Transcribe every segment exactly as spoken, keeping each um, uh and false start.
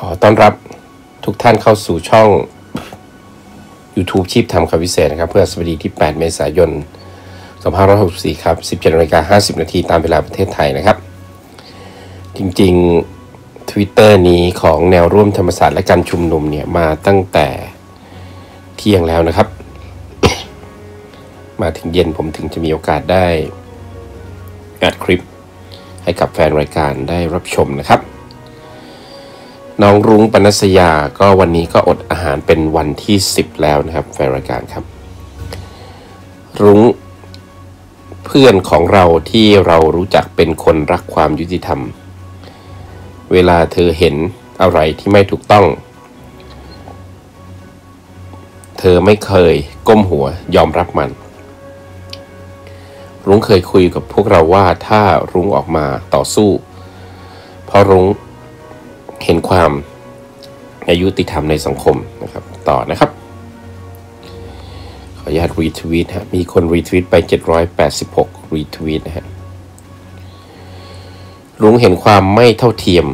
ขอต้อนรับทุกท่านเข้าสู่ช่อง YouTube ชีพทำคำวิเศษนะครับเพื่อสวัสดีที่แปดเมษายนสองพันห้าร้อยหกสิบสี่ครับ สิบเจ็ดนาฬิกาห้าสิบนาทีตามเวลาประเทศไทยนะครับจริงๆ Twitter นี้ของแนวร่วมธรรมศาสตร์และการชุมนุมเนี่ยมาตั้งแต่เที่ยงแล้วนะครับ มาถึงเย็นผมถึงจะมีโอกาสได้อัดคลิปให้กับแฟนรายการได้รับชมนะครับน้องรุ้งปนัสยาก็วันนี้ก็อดอาหารเป็นวันที่สิบแล้วนะครับแฟนรายการครับรุ้งเพื่อนของเราที่เรารู้จักเป็นคนรักความยุติธรรมเวลาเธอเห็นอะไรที่ไม่ถูกต้องเธอไม่เคยก้มหัวยอมรับมันรุ้งเคยคุยกับพวกเราว่าถ้ารุ้งออกมาต่อสู้เพราะรุ้งเห็นความอายุติธรรมในสังคมนะครับต่อนะครับขออนุญาตรีทวีตฮะมีคนรีทวีตไปเจ็ดร้อยแปดสิบหกรีทวีตนะฮะรุ้งเห็นความไม่เท่าเทียม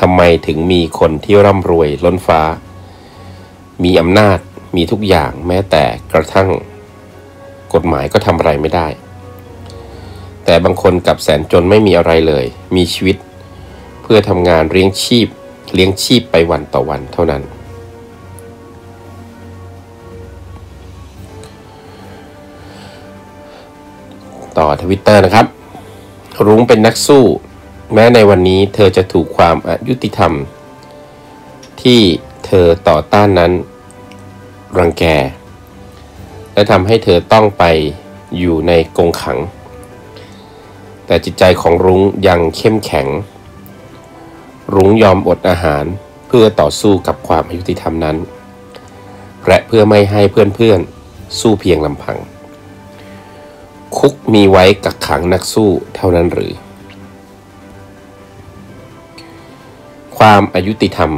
ทำไมถึงมีคนที่ร่ำรวยล้นฟ้ามีอำนาจมีทุกอย่างแม้แต่กระทั่งกฎหมายก็ทำอะไรไม่ได้แต่บางคนกับแสนจนไม่มีอะไรเลยมีชีวิตเพื่อทำงานเลี้ยงชีพเลี้ยงชีพไปวันต่อวันเท่านั้นต่อทวิตเตอร์นะครับรุ้งเป็นนักสู้แม้ในวันนี้เธอจะถูกความอยุติธรรมที่เธอต่อต้านนั้นรังแกและทำให้เธอต้องไปอยู่ในกรงขังแต่จิตใจของรุ้งยังเข้มแข็งรุ้งยอมอดอาหารเพื่อต่อสู้กับความอยุติธรรมนั้นและเพื่อไม่ให้เพื่อนๆสู้เพียงลำพังคุกมีไว้กักขังนักสู้เท่านั้นหรือความอยุติธรรม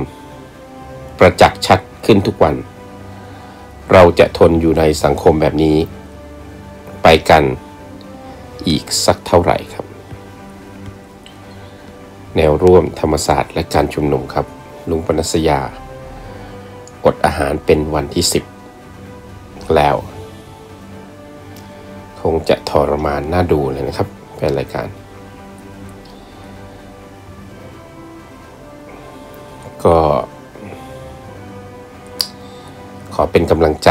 ประจักษ์ชัดขึ้นทุกวันเราจะทนอยู่ในสังคมแบบนี้ไปกันอีกสักเท่าไหร่ครับแนวร่วมธรรมศาสตร์และการชุมนุมครับลุงปนัสยาอดอาหารเป็นวันที่สิบแล้วคงจะทรมานน่าดูเลยนะครับเป็นรายการก็ขอเป็นกำลังใจ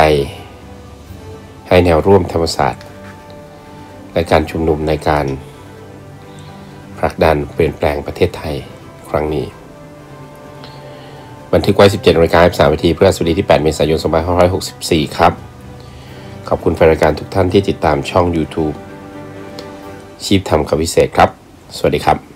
ให้แนวร่วมธรรมศาสตร์และการชุมนุมในการผลักดันเปลี่ยนแปลงประเทศไทยครั้งนี้บันทึกไว้ สิบเจ็ดนาฬิกาสามนาทีพฤหัสบดีที่แปดเมษายนสองพันห้าร้อยหกสิบสี่ครับขอบคุณแฟนรายการทุกท่านที่ติดตามช่อง YouTube ชีพทำคำวิเศษครับสวัสดีครับ